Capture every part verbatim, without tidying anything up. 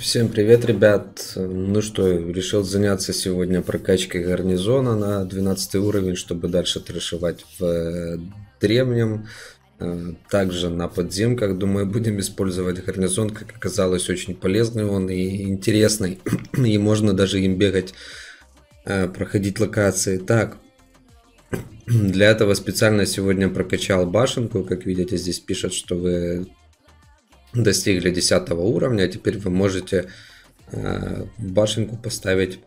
Всем привет, ребят! Ну что, решил заняться сегодня прокачкой гарнизона на двенадцатый уровень, чтобы дальше трешевать в древнем. Также на подземках, думаю, будем использовать гарнизон. Как оказалось, очень полезный он и интересный. И можно даже им бегать, проходить локации. Так, для этого специально сегодня прокачал башенку. Как видите, здесь пишет, что вы достигли десятого уровня, а теперь вы можете э, в башенку поставить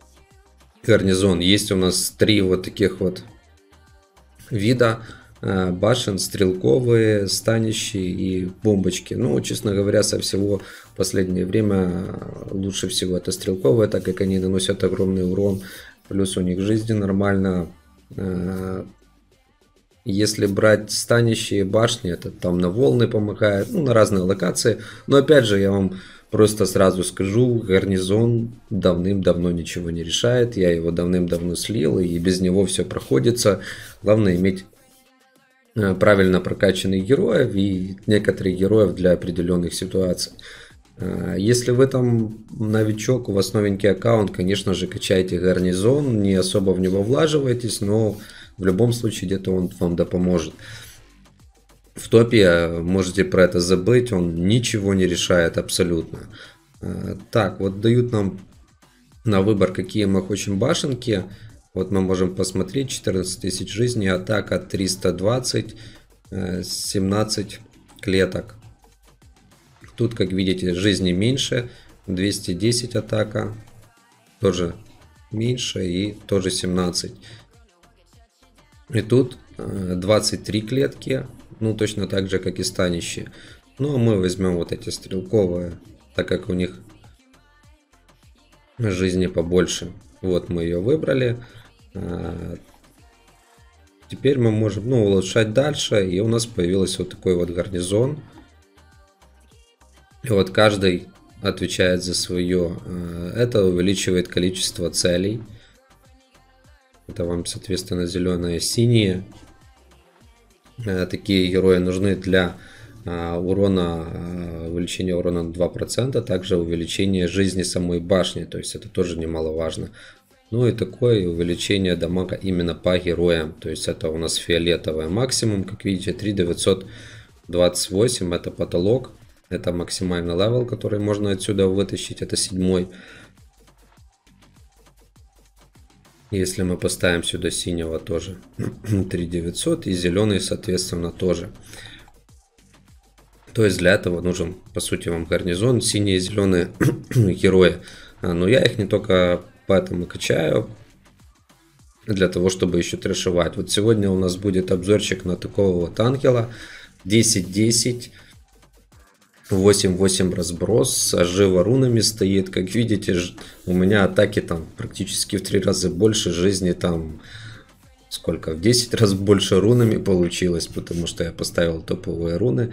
гарнизон. Есть у нас три вот таких вот вида э, башен: стрелковые, станищие и бомбочки. Ну, честно говоря, со всего последнее время лучше всего это стрелковые, так как они наносят огромный урон, плюс у них жизни нормально. э, Если брать станищие башни, это там на волны помогает, ну, на разные локации. Но опять же, я вам просто сразу скажу, гарнизон давным-давно ничего не решает. Я его давным-давно слил, и без него все проходится. Главное иметь правильно прокачанных героев и некоторых героев для определенных ситуаций. Если вы там новичок, у вас новенький аккаунт, конечно же, качайте гарнизон, не особо в него влаживайтесь, но в любом случае где-то он вам да поможет. В топе можете про это забыть, он ничего не решает абсолютно. Так, вот дают нам на выбор, какие мы хотим башенки. Вот мы можем посмотреть: четырнадцать тысяч жизней, атака триста двадцать, семнадцать клеток. Тут, как видите, жизни меньше, двести десять атака, тоже меньше и тоже семнадцать. И тут двадцать три клетки, ну точно так же, как и станище. Ну а мы возьмем вот эти стрелковые, так как у них жизни побольше. Вот мы ее выбрали. Теперь мы можем, ну, улучшать дальше, и у нас появился вот такой вот гарнизон. И вот каждый отвечает за свое. Это увеличивает количество целей. Это вам, соответственно, зеленые, синие. Такие герои нужны для урона, увеличения урона на два процента, также увеличение жизни самой башни. То есть это тоже немаловажно. Ну и такое увеличение дамага именно по героям. То есть это у нас фиолетовая максимум, как видите, три тысячи девятьсот двадцать восемь, это потолок. Это максимальный левел, который можно отсюда вытащить. Это седьмой. Если мы поставим сюда синего, тоже три тысячи девятьсот. И зеленый, соответственно, тоже. То есть для этого нужен, по сути, вам гарнизон. Синие и зеленые герои. Но я их не только поэтому качаю. Для того, чтобы еще трешевать. Вот сегодня у нас будет обзорчик на такого вот ангела. десять десять. восемь восемь разброс, живо рунами стоит. Как видите, у меня атаки там практически в три раза больше, жизни там сколько, в десять раз больше рунами получилось, потому что я поставил топовые руны.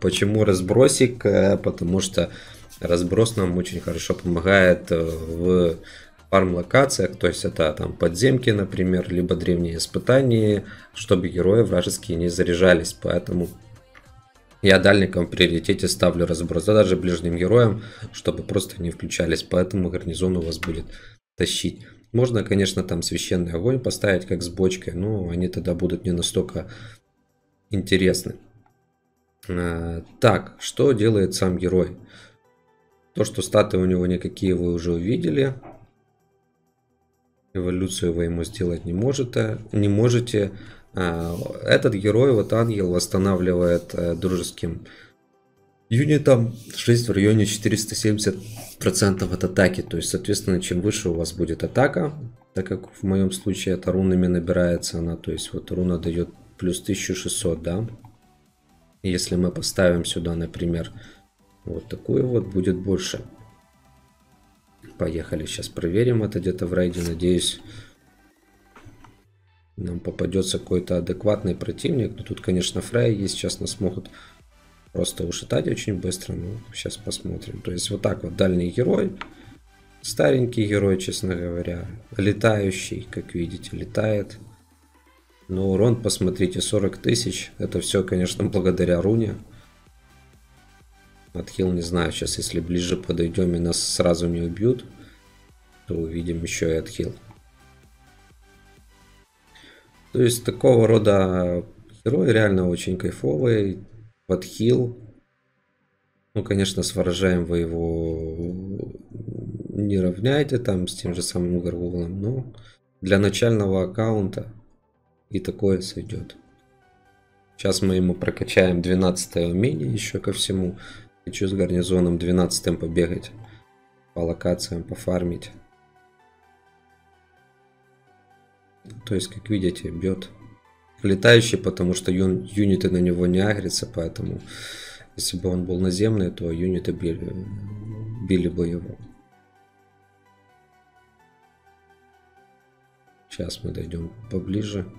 Почему разбросик? Потому что разброс нам очень хорошо помогает в фарм-локациях, то есть это там подземки, например, либо древние испытания, чтобы герои вражеские не заряжались, поэтому я дальникам в приоритете ставлю разброс, да даже ближним героям, чтобы просто не включались, поэтому гарнизон у вас будет тащить. Можно, конечно, там священный огонь поставить, как с бочкой, но они тогда будут не настолько интересны. Так, что делает сам герой? То, что статы у него никакие, вы уже увидели. Эволюцию вы ему сделать не можете, не можете. Этот герой, вот ангел, восстанавливает дружеским юнитам шесть в районе четыреста семьдесят процентов от атаки. То есть, соответственно, чем выше у вас будет атака, так как в моем случае это рунами набирается она, то есть вот руна дает плюс тысяча шестьсот, да. Если мы поставим сюда, например, вот такую вот, будет больше. Поехали, сейчас проверим это где-то в рейде, надеюсь, нам попадется какой-то адекватный противник. Но тут, конечно, фрейя есть, сейчас нас могут просто ушатать очень быстро, но сейчас посмотрим. То есть вот так вот, дальний герой, старенький герой, честно говоря, летающий, как видите, летает. Но урон, посмотрите, сорок тысяч, это все, конечно, благодаря руне. Отхил не знаю. Сейчас, если ближе подойдем и нас сразу не убьют, то увидим еще и отхил. То есть такого рода герой реально очень кайфовый. Подхил. Ну, конечно, с выражаем вы его не равняете там с тем же самым горгулом, но для начального аккаунта и такое сойдет. Сейчас мы ему прокачаем двенадцатое умение еще ко всему. Хочу с гарнизоном двенадцатым побегать, по локациям пофармить. То есть, как видите, бьет летающий, потому что ю, юниты на него не агрятся, поэтому если бы он был наземный, то юниты били, били бы его. Сейчас мы дойдем поближе,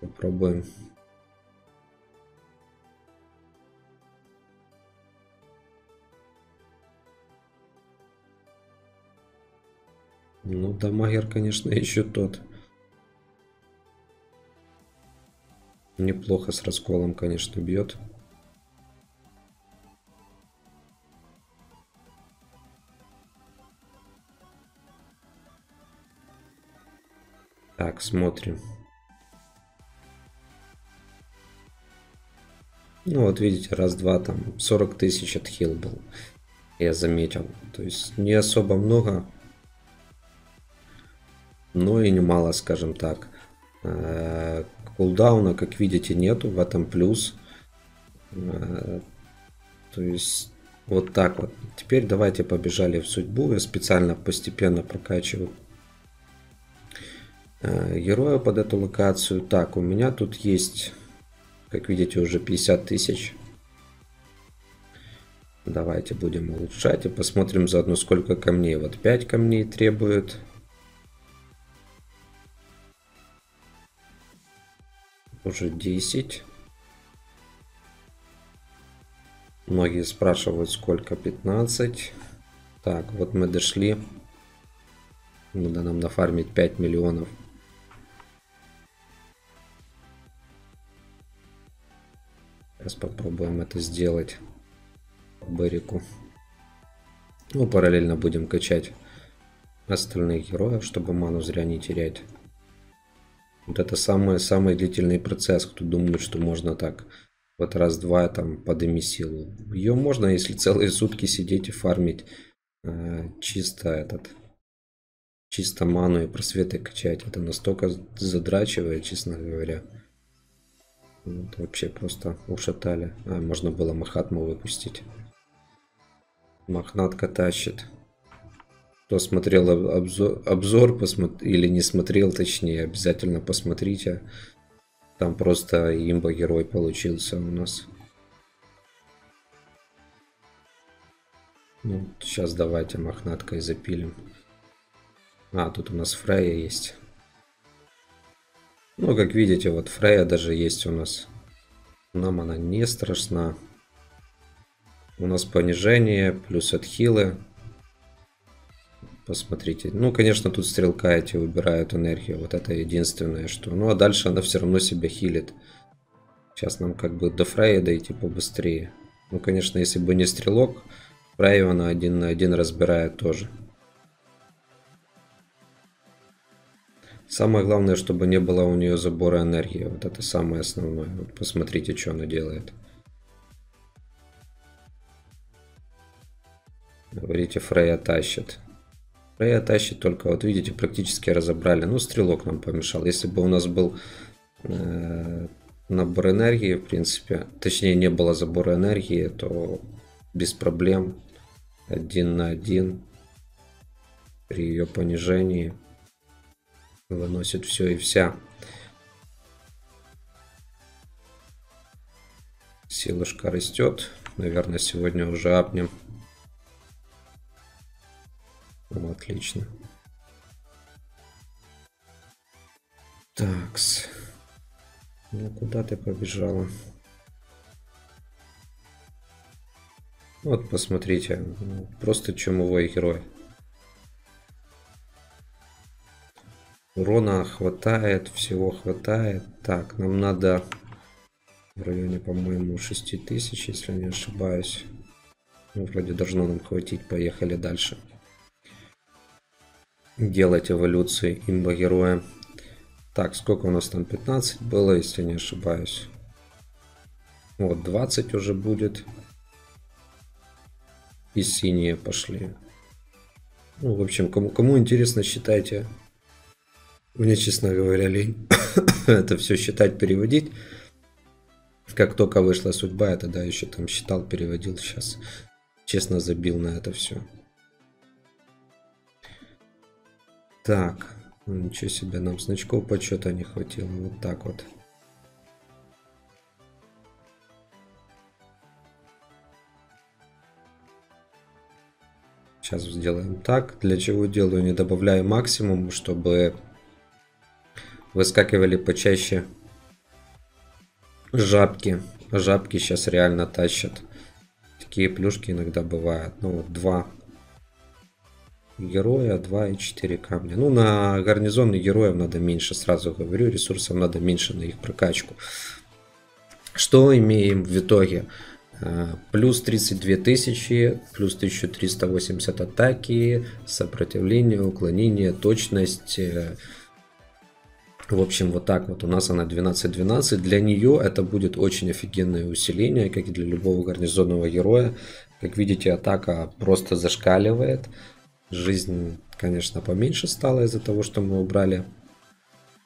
попробуем. Ну, дамагер, конечно, еще тот. Неплохо с расколом, конечно, бьет. Так, смотрим. Ну, вот видите, раз-два там сорок тысяч отхил был. Я заметил. То есть не особо много. Но и немало, скажем так. Кулдауна, как видите, нету. В этом плюс. То есть вот так вот. Теперь давайте побежали в судьбу. Я специально постепенно прокачиваю героя под эту локацию. Так, у меня тут есть, как видите, уже пятьдесят тысяч. Давайте будем улучшать и посмотрим заодно, сколько камней. Вот пять камней требует. Уже десять. Многие спрашивают, сколько пятнадцать. Так, вот мы дошли. Надо нам нафармить пять миллионов. Сейчас попробуем это сделать по Берику. Ну, параллельно будем качать остальных героев, чтобы ману зря не терять. Вот это самый, самый длительный процесс, кто думает, что можно так вот раз-два там подыми силу. Ее можно, если целые сутки сидеть и фармить э, чисто этот, чисто ману и просветы качать. Это настолько задрачивает, честно говоря. Вот, вообще просто ушатали. А, можно было Махатму выпустить. Махнатка тащит. Кто смотрел обзор, обзор посмотри, или не смотрел, точнее, обязательно посмотрите. Там просто имбо герой получился у нас. Ну, сейчас давайте мохнаткой запилим. А, тут у нас Фрейя есть. Ну, как видите, вот Фрейя даже есть у нас. Нам она не страшна. У нас понижение, плюс отхилы. Посмотрите. Ну, конечно, тут стрелка эти убирают энергию. Вот это единственное, что... Ну, а дальше она все равно себя хилит. Сейчас нам как бы до Фрейи дойти побыстрее. Ну, конечно, если бы не стрелок, Фрейю она один на один разбирает тоже. Самое главное, чтобы не было у нее забора энергии. Вот это самое основное. Вот посмотрите, что она делает. Говорите, Фрейя тащит. Фрейя тащит только, вот видите, практически разобрали. Ну, стрелок нам помешал. Если бы у нас был э, набор энергии, в принципе, точнее, не было забора энергии, то без проблем один на один при ее понижении выносит все и вся. Силушка растет. Наверное, сегодня уже апнем. Ну, отлично. Такс. Ну куда ты побежала? Вот посмотрите, просто чумовой герой. Урона хватает, всего хватает. Так, нам надо в районе, по-моему, шести тысяч, если не ошибаюсь. Вроде должно нам хватить. Поехали дальше. Делать эволюции имбо героя. Так, сколько у нас там? пятнадцать было, если не ошибаюсь. Вот, двадцать уже будет. И синие пошли. Ну, в общем, кому, кому интересно, считайте. Мне, честно говоря, лень это все считать, переводить. Как только вышла судьба, я тогда еще там считал, переводил. Сейчас, честно, забил на это все. Так, ничего себе, нам значков почета не хватило. Вот так вот. Сейчас сделаем так. Для чего делаю? Не добавляю максимум, чтобы выскакивали почаще жабки. Жабки сейчас реально тащат. Такие плюшки иногда бывают. Ну вот два героя, два и четыре камня. Ну на гарнизоны героев надо меньше, сразу говорю. Ресурсов надо меньше на их прокачку. Что имеем в итоге? Плюс тридцать две тысячи, плюс тысяча триста восемьдесят атаки, сопротивление, уклонение, точность. В общем, вот так вот. У нас она двенадцать двенадцать. Для нее это будет очень офигенное усиление, как и для любого гарнизонного героя. Как видите, атака просто зашкаливает. Жизнь, конечно, поменьше стала из-за того, что мы убрали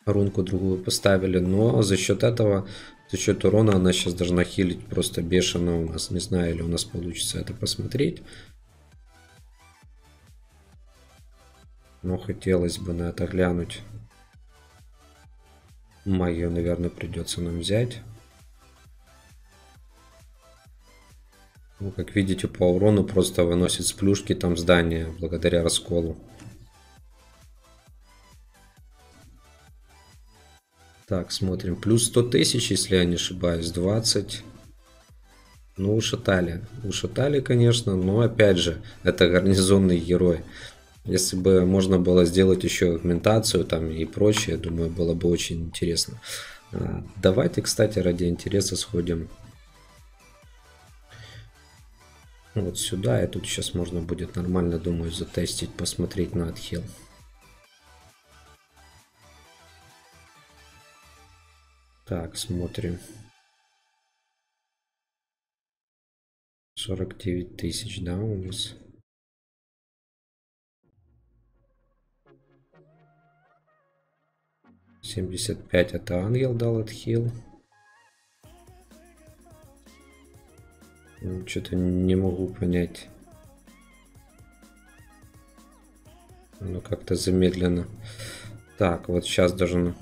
рунку, другую поставили. Но за счет этого... За счет урона она сейчас должна хилить просто бешено у нас. Не знаю, или у нас получится это посмотреть. Но хотелось бы на это глянуть. Магию, наверное, придется нам взять. Ну, как видите, по урону просто выносит с плюшки там здание благодаря расколу. Так, смотрим. Плюс сто тысяч, если я не ошибаюсь. двадцать. Ну, ушатали. Ушатали, конечно, но опять же, это гарнизонный герой. Если бы можно было сделать еще агментацию там и прочее, думаю, было бы очень интересно. Давайте, кстати, ради интереса сходим вот сюда. И тут сейчас можно будет нормально, думаю, затестить, посмотреть на отхил. Так, смотрим. сорок девять тысяч, да, у нас. семьдесят пять это ангел дал отхил. Ну, что-то не могу понять. Ну, как-то замедленно. Так, вот сейчас должен...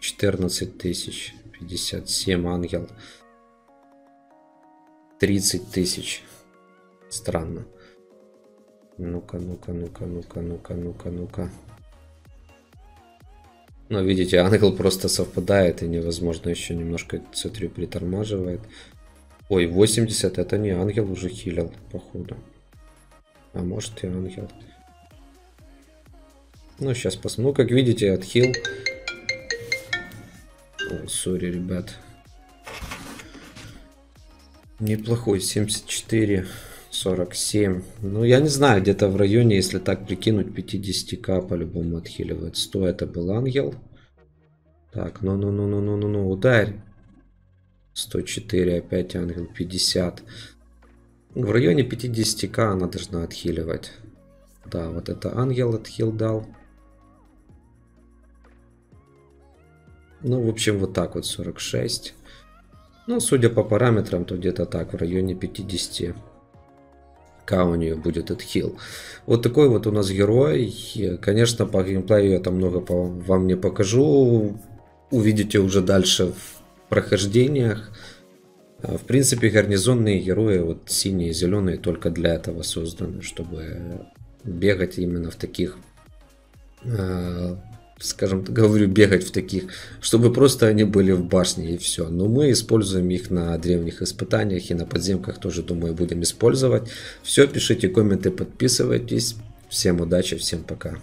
четырнадцать тысяч, пятьдесят семь ангел, тридцать тысяч. Странно. Ну-ка, ну-ка, ну-ка, ну-ка, ну-ка, ну-ка, ну-ка. Но видите, ангел просто совпадает и невозможно, еще немножко цэ три притормаживает. Ой, восемьдесят, это не ангел уже хилил, походу. А может и ангел. Ну, сейчас посмотрим. Ну, как видите, отхил... Сори, ребят. Неплохой. семьдесят четыре, сорок семь. Ну, я не знаю, где-то в районе, если так прикинуть, пятьдесят тысяч по-любому отхиливает. сто это был ангел. Так, ну-ну-ну-ну-ну-ну-ну, ударь. сто четыре, опять ангел, пятьдесят. В районе пятидесяти тысяч она должна отхиливать. Да, вот это ангел отхил дал. Ну, в общем, вот так вот, сорок шесть. Ну, судя по параметрам, то где-то так, в районе пятидесяти тысяч у нее будет отхил. Вот такой вот у нас герой. Конечно, по геймплею я там много по вам не покажу. Увидите уже дальше в прохождениях. В принципе, гарнизонные герои, вот синие и зеленые, только для этого созданы, чтобы бегать именно в таких... скажем так, говорю, бегать в таких, чтобы просто они были в башне и все. Но мы используем их на древних испытаниях и на подземках тоже, думаю, будем использовать. Все, пишите комменты, подписывайтесь. Всем удачи, всем пока.